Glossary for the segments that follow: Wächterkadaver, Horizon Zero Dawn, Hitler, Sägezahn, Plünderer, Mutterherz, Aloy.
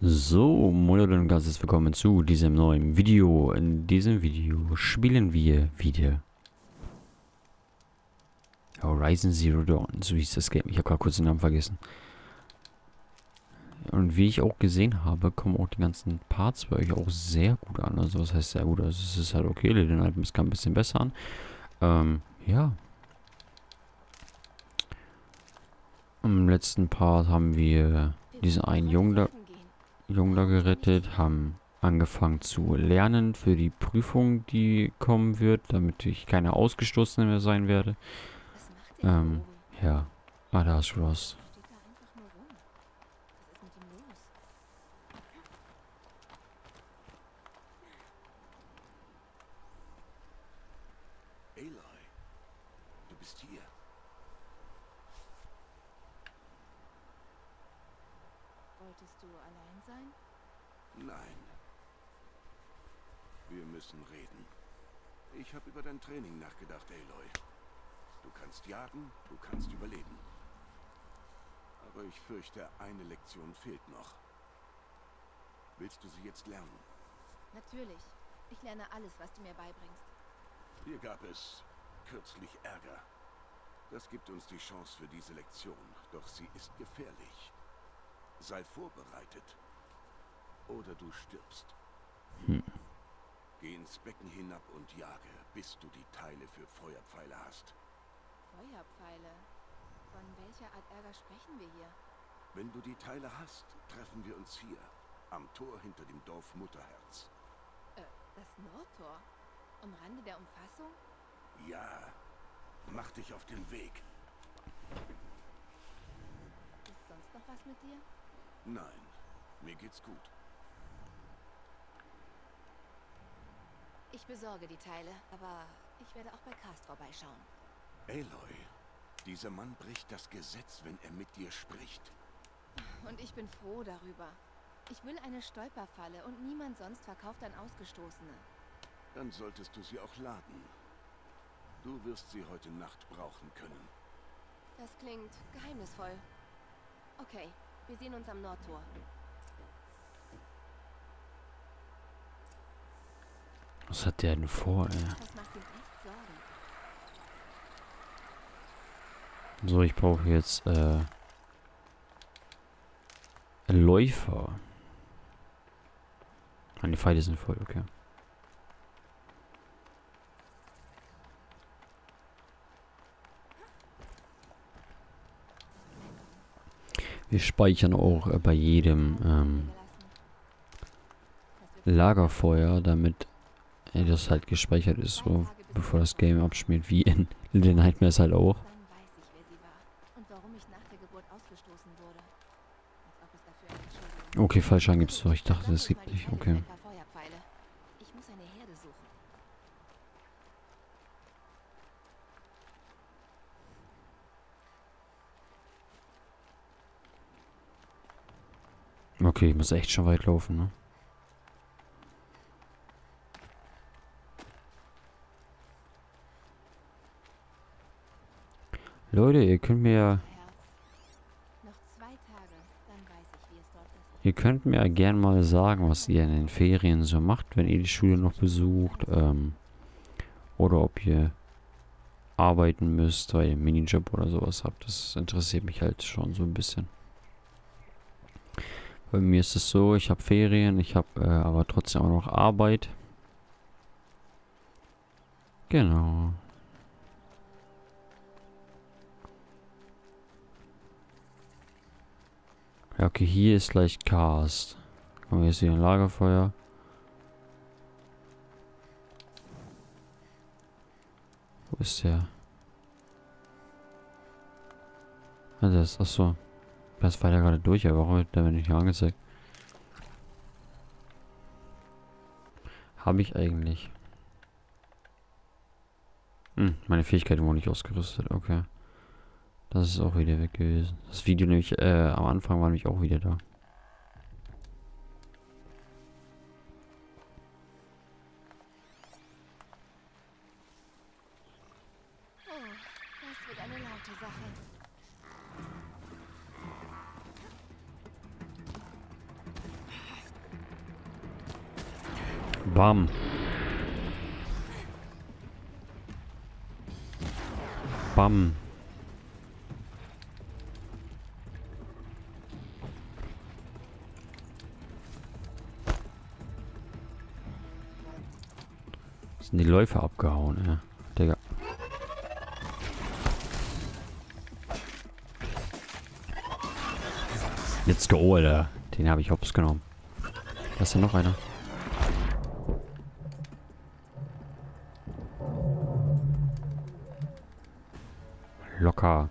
So, moin Leute und herzlich willkommen zu diesem neuen Video. In diesem Video spielen wir wieder Horizon Zero Dawn. So hieß das Game. Ich habe gerade kurz den Namen vergessen. Und wie ich auch gesehen habe, kommen auch die ganzen Parts bei euch auch sehr gut an. Also was heißt sehr gut? Also es ist halt okay, den Alpen kam ein bisschen besser an. Ja. Im letzten Part haben wir diesen einen Jungen da gerettet, haben angefangen zu lernen für die Prüfung, die kommen wird, damit ich keine Ausgestoßene mehr sein werde. Ja. Ah, da ist Ross. Aloy, du bist hier. Wolltest du allein sein? Nein. Wir müssen reden. Ich habe über dein Training nachgedacht, Aloy. Du kannst jagen, du kannst überleben. Aber ich fürchte, eine Lektion fehlt noch. Willst du sie jetzt lernen? Natürlich. Ich lerne alles, was du mir beibringst. Hier gab es kürzlich Ärger. Das gibt uns die Chance für diese Lektion, doch sie ist gefährlich. Sei vorbereitet. Oder du stirbst. Geh ins Becken hinab und jage, bis du die Teile für Feuerpfeile hast. Feuerpfeile? Von welcher Art Ärger sprechen wir hier? Wenn du die Teile hast, treffen wir uns hier. Am Tor hinter dem Dorf Mutterherz. Das Nordtor? Am Rande der Umfassung? Ja. Mach dich auf den Weg. Noch was mit dir? Nein, mir geht's gut. Ich besorge die Teile, aber ich werde auch bei Cast vorbeischauen. Aloy, dieser Mann bricht das Gesetz, wenn er mit dir spricht. Und ich bin froh darüber. Ich will eine Stolperfalle und niemand sonst verkauft an Ausgestoßene. Dann solltest du sie auch laden. Du wirst sie heute Nacht brauchen können. Das klingt geheimnisvoll. Okay, wir sehen uns am Nordtor. Was hat der denn vor, ey? Das macht ihm echt Sorgen. So, ich brauche jetzt Läufer. Die Pfeile sind voll, okay. Wir speichern auch bei jedem Lagerfeuer, damit das halt gespeichert ist, so bevor das Game abschmiert, wie in den Nightmares halt auch. Okay, Fallschaden gibt's doch. Ich dachte, es gibt nicht. Okay. Okay, ich muss echt schon weit laufen, ne? Leute, ihr könnt mir... Ihr könnt mir ja gern mal sagen, was ihr in den Ferien so macht, wenn ihr die Schule noch besucht. Oder ob ihr arbeiten müsst, weil ihr einen Minijob oder sowas habt. Das interessiert mich halt schon so ein bisschen. Bei mir ist es so, ich habe Ferien, ich habe aber trotzdem auch noch Arbeit. Genau. Ja, okay, hier ist gleich Cast. Kommen wir jetzt wieder ein Lagerfeuer. Wo ist der? Ah, das ist, achso. Das war ja gerade durch, aber warum wird der nicht angezeigt? Habe ich eigentlich. Meine Fähigkeiten wurden nicht ausgerüstet, okay. Das ist auch wieder weg gewesen. Das Video nämlich, am Anfang war nämlich auch wieder da. Oh, das wird eine laute Sache. Bam. Bam. Sind die Läufer abgehauen, ja. Digga. Let's go, Alter. Den habe ich hops genommen. Da ist ja noch einer. Locker.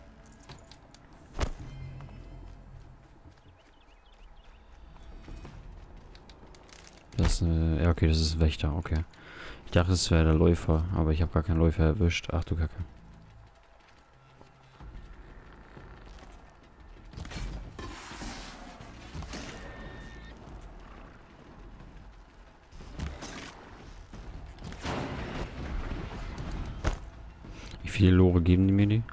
Das ist ja, okay, das ist Wächter, okay. Ich dachte, es wäre der Läufer, aber ich habe gar keinen Läufer erwischt. Ach du Kacke. Wie viele Lore geben die mir die?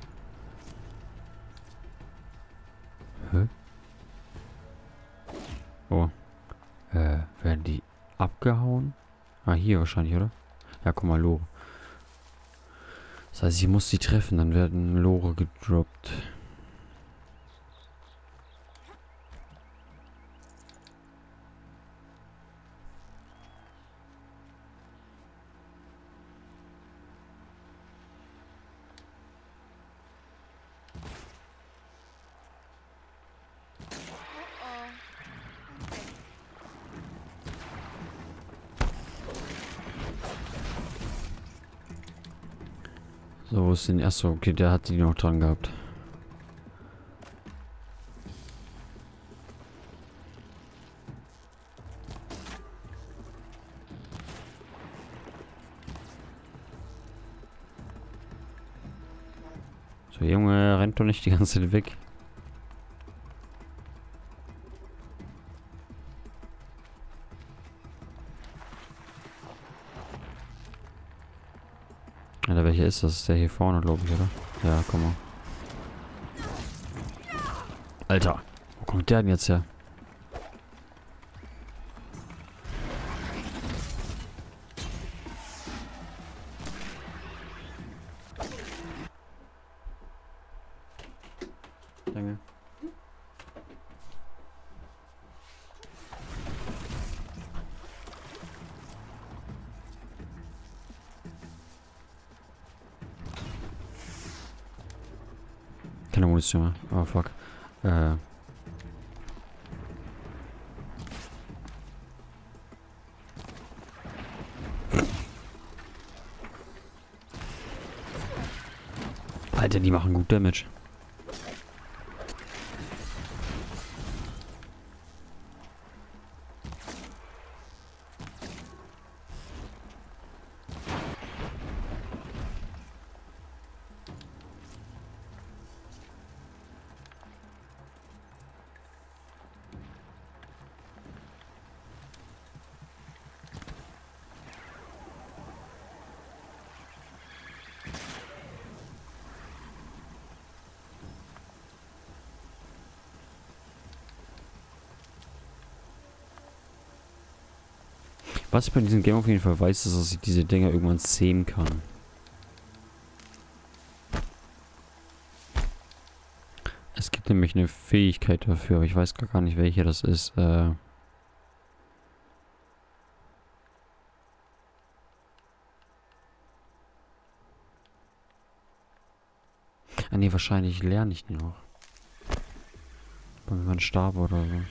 Hä? Oh. Werden die abgehauen? Ah, hier wahrscheinlich, oder? Ja, guck mal, Lore. Das heißt, ich muss sie treffen, dann werden Lore gedroppt. So, wo ist denn? Achso, okay, der hat die noch dran gehabt. So, Junge, rennt doch nicht die ganze Zeit weg. Alter, welcher ist das? Ist der hier vorne, glaube ich, oder? Ja, komm mal. Alter, wo kommt der denn jetzt her? Danke. Keine Munition mehr. Oh fuck. Alter, die machen gut Damage. Was ich bei diesem Game auf jeden Fall weiß, ist, dass ich diese Dinger irgendwann zähmen kann. Es gibt nämlich eine Fähigkeit dafür, aber ich weiß gar nicht, welche das ist. Ah ne, wahrscheinlich lerne ich die noch. Wenn man starb oder so.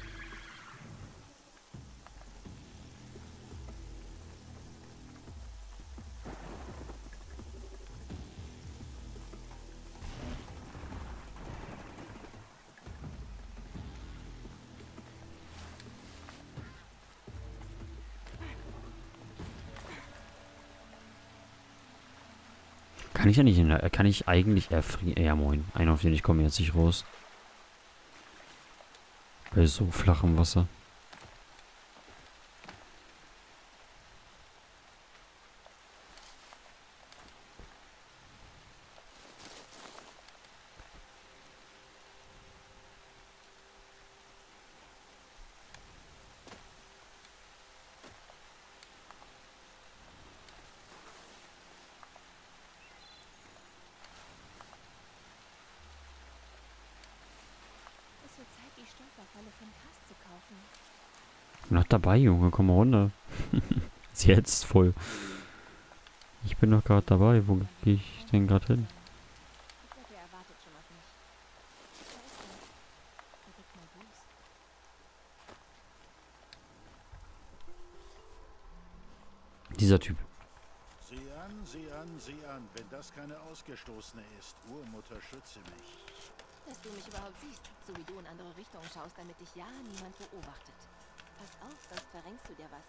Kann ich ja nicht, kann ich eigentlich erfrieren? Ja, moin. Einen auf den ich komme jetzt nicht raus. Bei so flachem Wasser. Ich bin noch dabei, Junge. Komm mal runter. Ist jetzt voll. Ich bin noch gerade dabei. Wo gehe ich denn gerade hin? Dieser Typ. Sieh an, sieh an, sieh an. Wenn das keine Ausgestoßene ist, Urmutter, schütze mich. Dass du mich überhaupt siehst, so wie du in andere Richtungen schaust, damit dich ja niemand beobachtet. Pass auf, sonst verrenkst du dir was.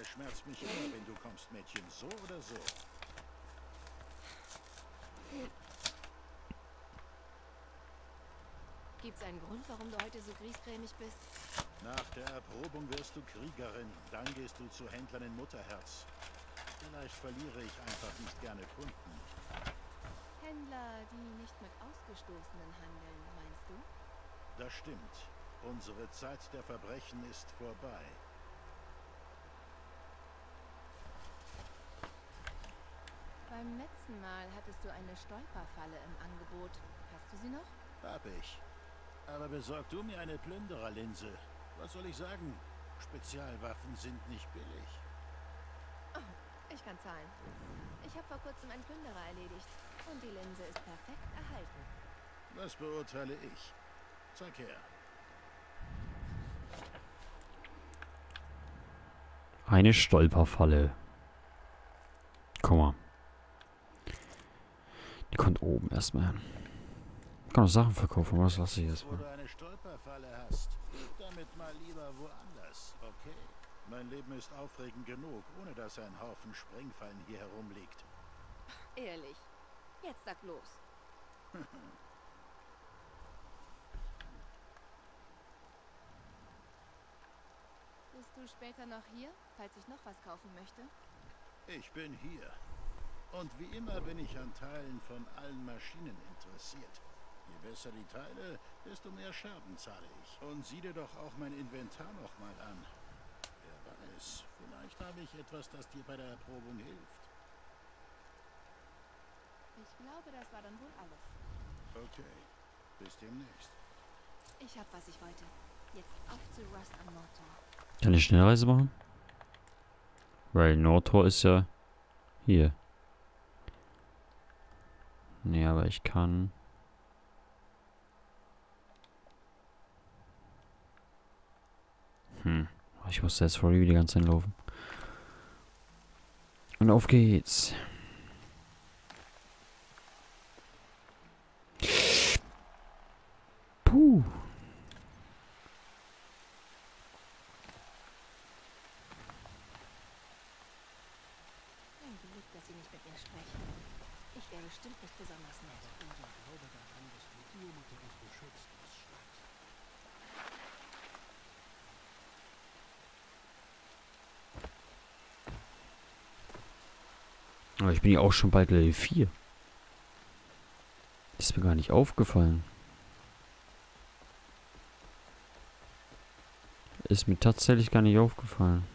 Es schmerzt mich immer, wenn du kommst, Mädchen, so oder so. Gibt's einen Grund, warum du heute so griesgrämig bist? Nach der Erprobung wirst du Kriegerin, dann gehst du zu Händlern in Mutterherz. Vielleicht verliere ich einfach nicht gerne Kunden. Händler, die nicht mit Ausgestoßenen handeln, meinst du? Das stimmt. Unsere Zeit der Verbrechen ist vorbei. Beim letzten Mal hattest du eine Stolperfalle im Angebot. Hast du sie noch? Hab ich. Aber besorg du mir eine Plündererlinse. Was soll ich sagen? Spezialwaffen sind nicht billig. Oh, ich kann zahlen. Ich habe vor kurzem einen Plünderer erledigt. Und die Linse ist perfekt erhalten. Das beurteile ich. Zeig her. Eine Stolperfalle. Komm mal. Die kommt oben erstmal hin. Ich kann noch Sachen verkaufen, was lasse ich jetzt mal? Wenn du eine Stolperfalle hast, geh damit mal lieber woanders, okay? Mein Leben ist aufregend genug, ohne dass ein Haufen Sprengfallen hier herumliegt. Ehrlich, jetzt sag los. Bist du später noch hier, falls ich noch was kaufen möchte? Ich bin hier. Und wie immer bin ich an Teilen von allen Maschinen interessiert. Je besser die Teile, desto mehr Scherben zahle ich. Und sieh dir doch auch mein Inventar nochmal an. Wer weiß, vielleicht habe ich etwas, das dir bei der Erprobung hilft. Ich glaube, das war dann wohl alles. Okay, bis demnächst. Ich hab, was ich wollte. Jetzt auf zu Rust am Nordtor. Kann ich Schnellreise machen? Weil Nordtor ist ja hier. Nee, aber ich kann... Ich muss jetzt vor die ganze Zeit laufen. Und auf geht's. Puh. Ein Glück, dass Sie nicht mit mir sprechen. Ich wäre bestimmt nicht besonders nett. Ich glaube daran, dass die Urmutter dich beschützt. Aber ich bin ja auch schon bald Level 4. Ist mir gar nicht aufgefallen. Ist mir tatsächlich gar nicht aufgefallen.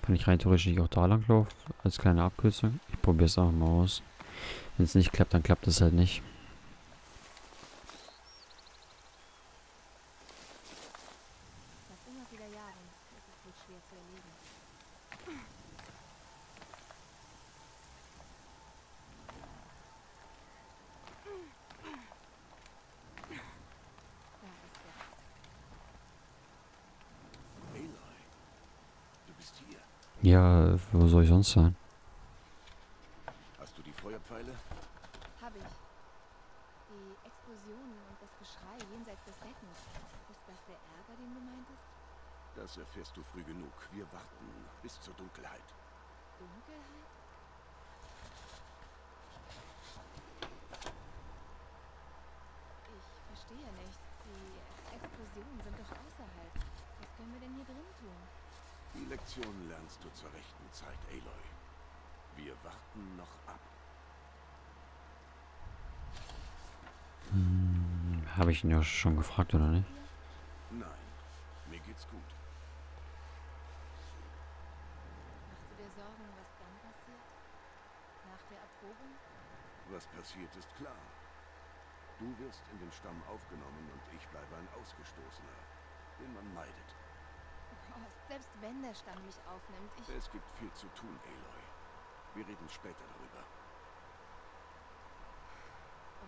Kann ich rein theoretisch nicht auch da lang laufen? Als kleine Abkürzung. Ich probiere es auch mal aus. Wenn es nicht klappt, dann klappt es halt nicht. Ja, wo soll ich sonst sein? Hast du die Feuerpfeile? Habe ich. Die Explosionen und das Geschrei jenseits des Beckens. Ist das der Ärger, den du meintest? Das erfährst du früh genug. Wir warten bis zur Dunkelheit. Dunkelheit? Ich verstehe nicht. Die Explosionen sind doch außerhalb. Was können wir denn hier drin tun? Die Lektion lernst du zur rechten Zeit, Aloy. Wir warten noch ab. Habe ich ihn ja schon gefragt, oder nicht? Nein, mir geht's gut. Machst du dir Sorgen, was dann passiert? Nach der Erprobung? Was passiert, ist klar. Du wirst in den Stamm aufgenommen und ich bleibe ein Ausgestoßener, den man meidet. Ross, selbst wenn der Stamm mich aufnimmt, Es gibt viel zu tun, Aloy. Wir reden später darüber.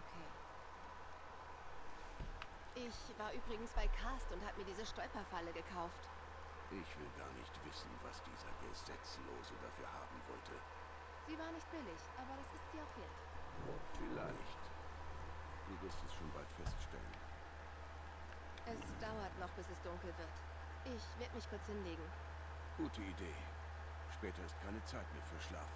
Okay. Ich war übrigens bei Karst und habe mir diese Stolperfalle gekauft. Ich will gar nicht wissen, was dieser Gesetzlose dafür haben wollte. Sie war nicht billig, aber das ist sie auch wert. Vielleicht. Du wirst es schon bald feststellen. Es dauert noch, bis es dunkel wird. Ich werde mich kurz hinlegen. Gute Idee. Später ist keine Zeit mehr für Schlaf.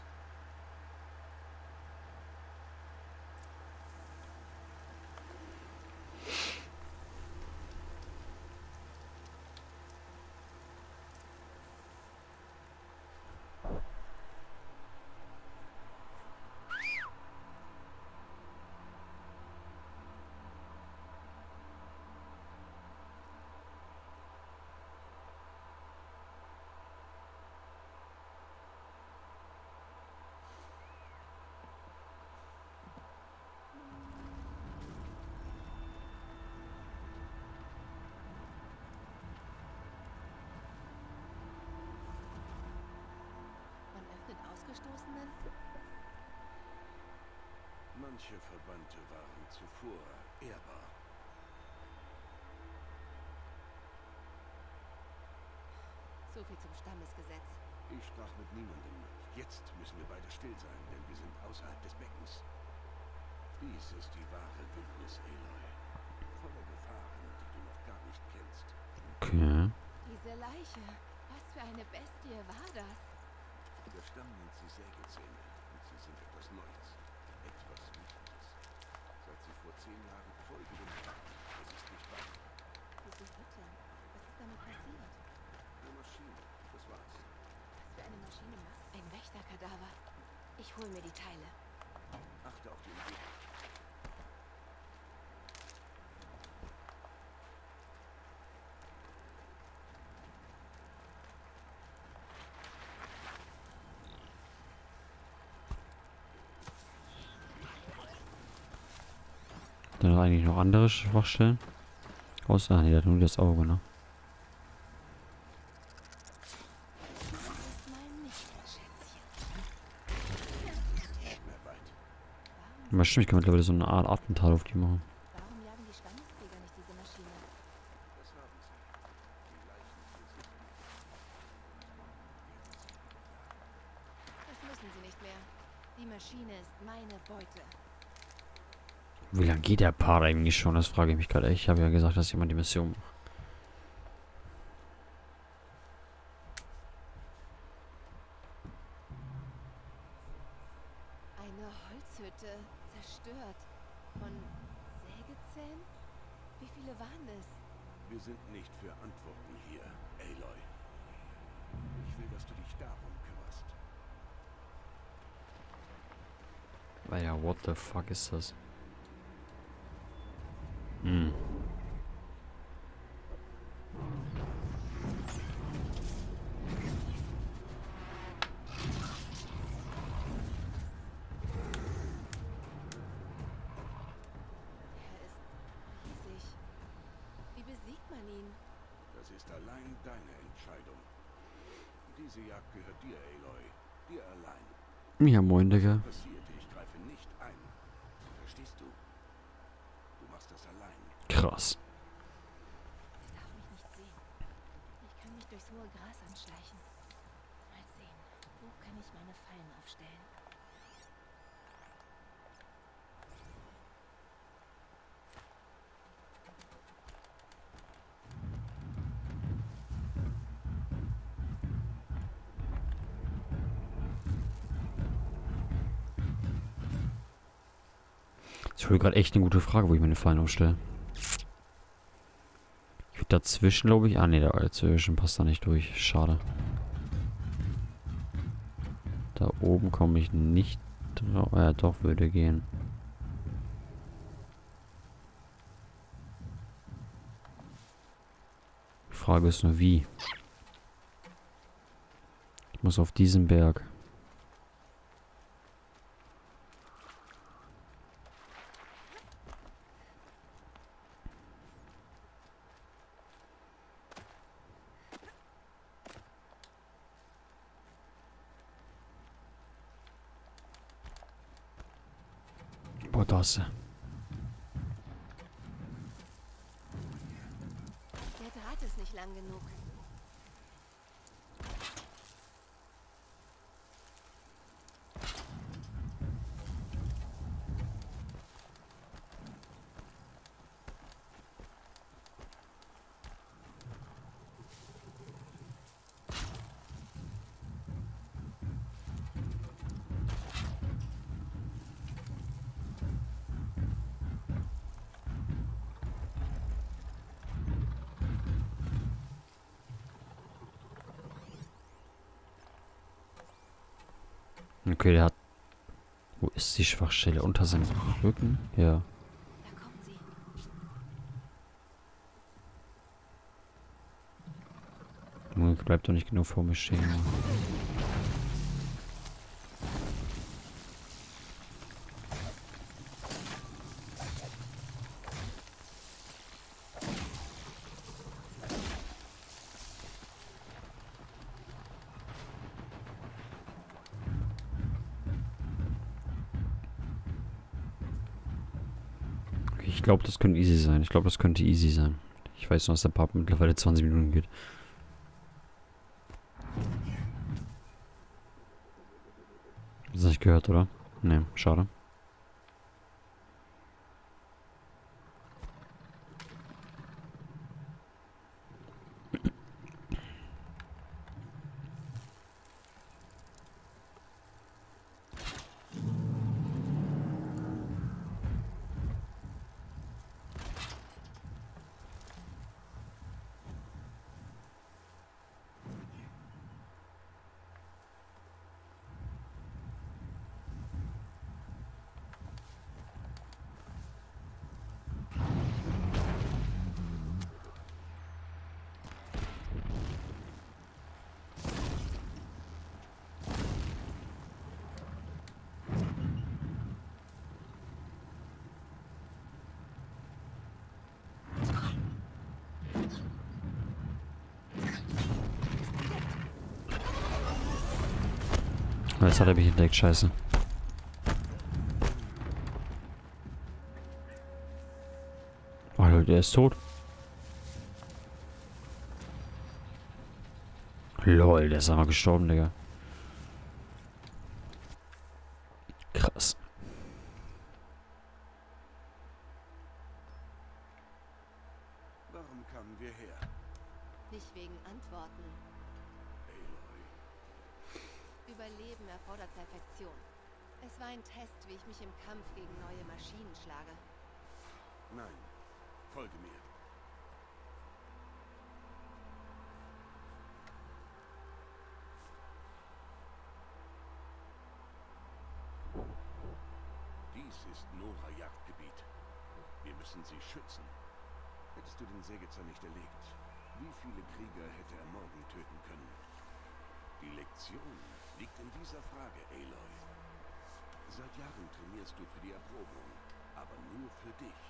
Ausgestoßenen? Manche Verbannte waren zuvor ehrbar. So viel zum Stammesgesetz. Ich sprach mit niemandem. Jetzt müssen wir beide still sein, denn wir sind außerhalb des Beckens. Dies ist die wahre Wildnis, Aloy. Voller Gefahren, die du noch gar nicht kennst. Okay. Diese Leiche. Was für eine Bestie war das? Der Stamm nennt sie Sägezähne und sie sind etwas Neues, etwas Wichtiges. Seit sie vor 10 Jahren folgenden haben, das ist nicht wahr. Wieso Hitler? Was ist damit passiert? Eine Maschine, das war's. Was für eine Maschine? Ein Wächterkadaver. Ich hole mir die Teile. Achte auf den Weg. Dann eigentlich noch andere Schwachstellen. Außer, nee, da hat nur das Auge, ne? Aber stimmt, ich kann mittlerweile so eine Art Attentat auf die machen. Wie lange geht der Part eigentlich schon? Das frage ich mich gerade. Ich habe ja gesagt, dass jemand die Mission macht. Eine Holzhütte zerstört von Sägezähnen? Wie viele waren es? Wir sind nicht für Antworten hier, Aloy. Ich will, dass du dich darum kümmerst. Naja, what the fuck ist das? Hm. Er ist riesig. Wie besiegt man ihn? Das ist allein deine Entscheidung. Diese Jagd gehört dir, Aloy. Dir allein. Ja, moin, Digga. Ich greife nicht ein. Verstehst du? Du machst das allein. Krass. Ich darf mich nicht sehen. Ich kann mich durchs hohe Gras anschleichen. Mal sehen, wo kann ich meine Fallen aufstellen? Ich hole gerade echt eine gute Frage, wo ich meine Fallen aufstelle. Ich würde dazwischen, glaube ich. Ah, ne, dazwischen passt da nicht durch. Schade. Da oben komme ich nicht drauf. Ja, doch, würde gehen. Die Frage ist nur, wie. Ich muss auf diesen Berg. Bodosse. Der Draht ist nicht lang genug. Okay, der hat... Wo ist die Schwachstelle? Unter seinem Rücken? Ja. Da kommt sie. Nun, bleibt doch nicht genug vor mir stehen. Ich glaube, das könnte easy sein. Ich weiß noch, dass der Pub mittlerweile 20 Minuten geht. Das hast du nicht gehört, oder? Ne, schade. Jetzt hat er mich entdeckt, scheiße. Oh Leute, er ist tot. Lol, der ist einmal gestorben, Digga. Krass. Warum kamen wir her? Nicht wegen Antworten. Überleben erfordert Perfektion. Es war ein Test, wie ich mich im Kampf gegen neue Maschinen schlage. Nein, folge mir. Dies ist Nora-Jagdgebiet. Wir müssen sie schützen. Hättest du den Sägezahn nicht erlegt, wie viele Krieger hätte er morgen töten können? Die Lektion liegt in dieser Frage, Aloy. Seit Jahren trainierst du für die Erprobung, aber nur für dich.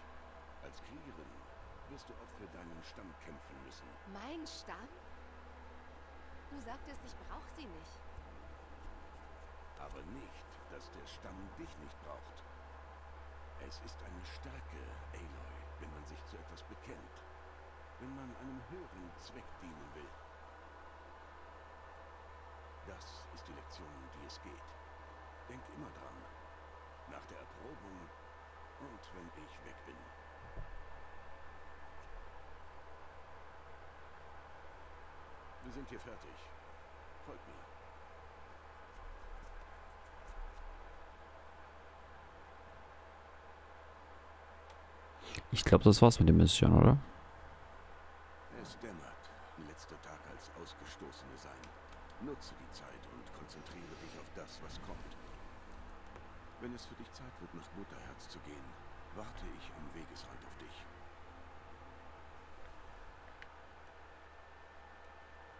Als Kriegerin wirst du oft für deinen Stamm kämpfen müssen. Mein Stamm? Du sagtest, ich brauche sie nicht. Aber nicht, dass der Stamm dich nicht braucht. Es ist eine Stärke, Aloy, wenn man sich zu etwas bekennt. Wenn man einem höheren Zweck dienen will. Das ist die Lektion, um die es geht. Denk immer dran. Nach der Erprobung und wenn ich weg bin. Wir sind hier fertig. Folgt mir. Ich glaube, das war's mit der Mission, oder? Es dämmert. Letzter Tag als Ausgestoßene sein. Nutze die Zeit und konzentriere dich auf das, was kommt. Wenn es für dich Zeit wird, nach Mutterherz zu gehen, warte ich am Wegesrand auf dich.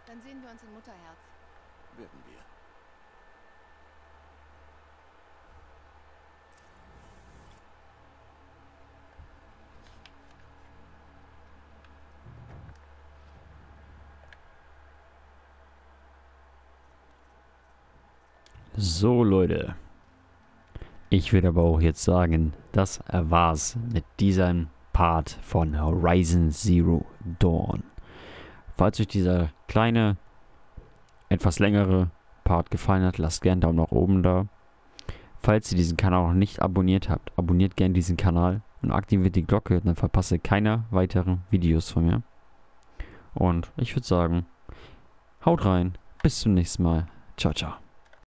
Dann sehen wir uns in Mutterherz. Werden wir. So Leute, Ich würde aber auch jetzt sagen, das war's mit diesem Part von Horizon Zero Dawn. Falls euch dieser kleine, etwas längere Part gefallen hat, lasst gerne einen Daumen nach oben da. Falls ihr diesen Kanal noch nicht abonniert habt, abonniert gerne diesen Kanal und aktiviert die Glocke, dann verpasse keine weiteren Videos von mir. Und ich würde sagen, haut rein, bis zum nächsten Mal. Ciao, ciao.